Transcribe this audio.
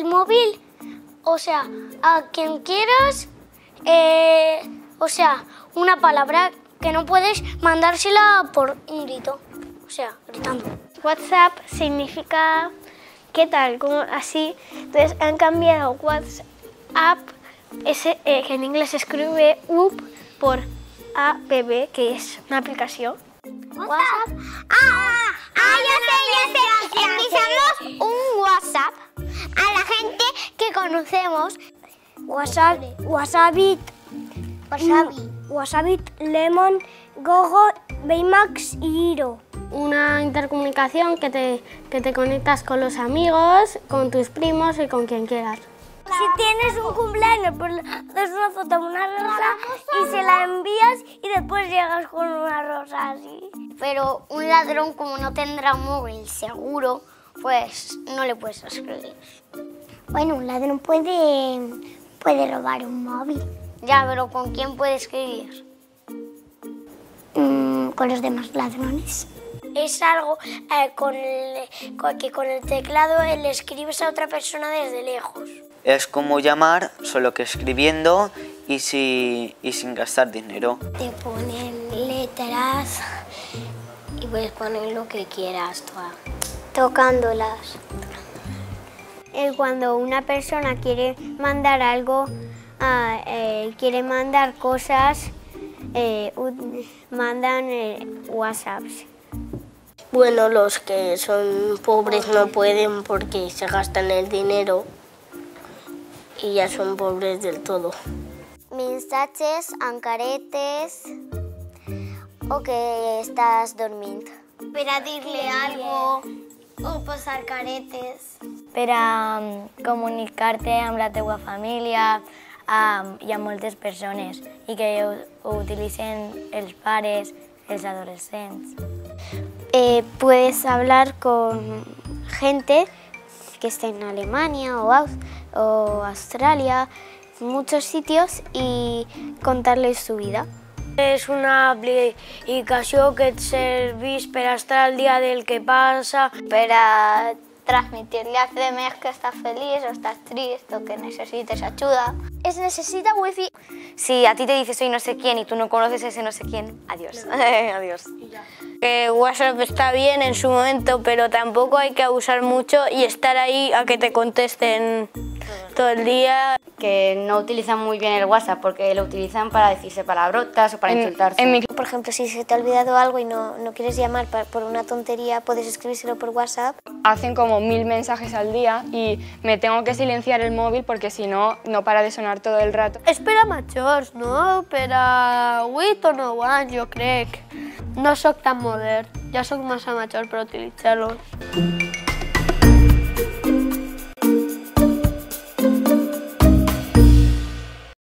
el móvil, o sea, a quien quieras, o sea, una palabra que no puedes mandársela por un grito, o sea, gritando. WhatsApp significa ¿qué tal? Como así. Entonces han cambiado WhatsApp, que en inglés se escribe UP, por APP, que es una aplicación. WhatsApp. Yo sé. Empezamos un WhatsApp a la gente que conocemos. Wasabi, Lemon, Gogo, Baymax y Hiro. Una intercomunicación que te conectas con los amigos, con tus primos y con quien quieras. Si tienes un cumpleaños, pues das una foto de una rosa y se la envías y después llegas con una rosa así. Pero un ladrón, como no tendrá un móvil seguro, pues no le puedes escribir. Bueno, un ladrón puede robar un móvil. Ya, pero ¿con quién puede escribir? Con los demás ladrones. Es algo que con el teclado le escribes a otra persona desde lejos. Es como llamar, solo que escribiendo y sin gastar dinero. Te ponen letras y puedes poner lo que quieras, tocándolas. Cuando una persona quiere mandar algo, quiere mandar cosas, mandan WhatsApps. Bueno, los que son pobres no pueden porque se gastan el dinero y ya son pobres del todo. Mensajes en caretes o que estás durmiendo. Para decirle algo o pasar caretes. Para comunicarte amb la teua família i amb moltes persones i que ho utilicen els pares, els adolescents. Puedes hablar con gente que esté en Alemania o Australia, muchos sitios, y contarles su vida. Es una aplicación que servís para estar al día del que pasa, para transmitirle a demás que estás feliz o estás triste o que necesites ayuda. Es necesita wifi. Si a ti te dice soy no sé quién y tú no conoces a ese no sé quién, adiós. No. Adiós. WhatsApp está bien en su momento, pero tampoco hay que abusar mucho y estar ahí a que te contesten todo el día. Que no utilizan muy bien el WhatsApp porque lo utilizan para decirse palabrotas o para insultarse. Por ejemplo, si se te ha olvidado algo y no quieres llamar por una tontería, puedes escribírselo por WhatsApp. Hacen como 1000 mensajes al día y me tengo que silenciar el móvil porque si no, no para de sonar todo el rato. Es per a majors, no? Per a 8 o 9 anys, jo crec. No soc tan modern, ja soc massa major per utilitzar-los.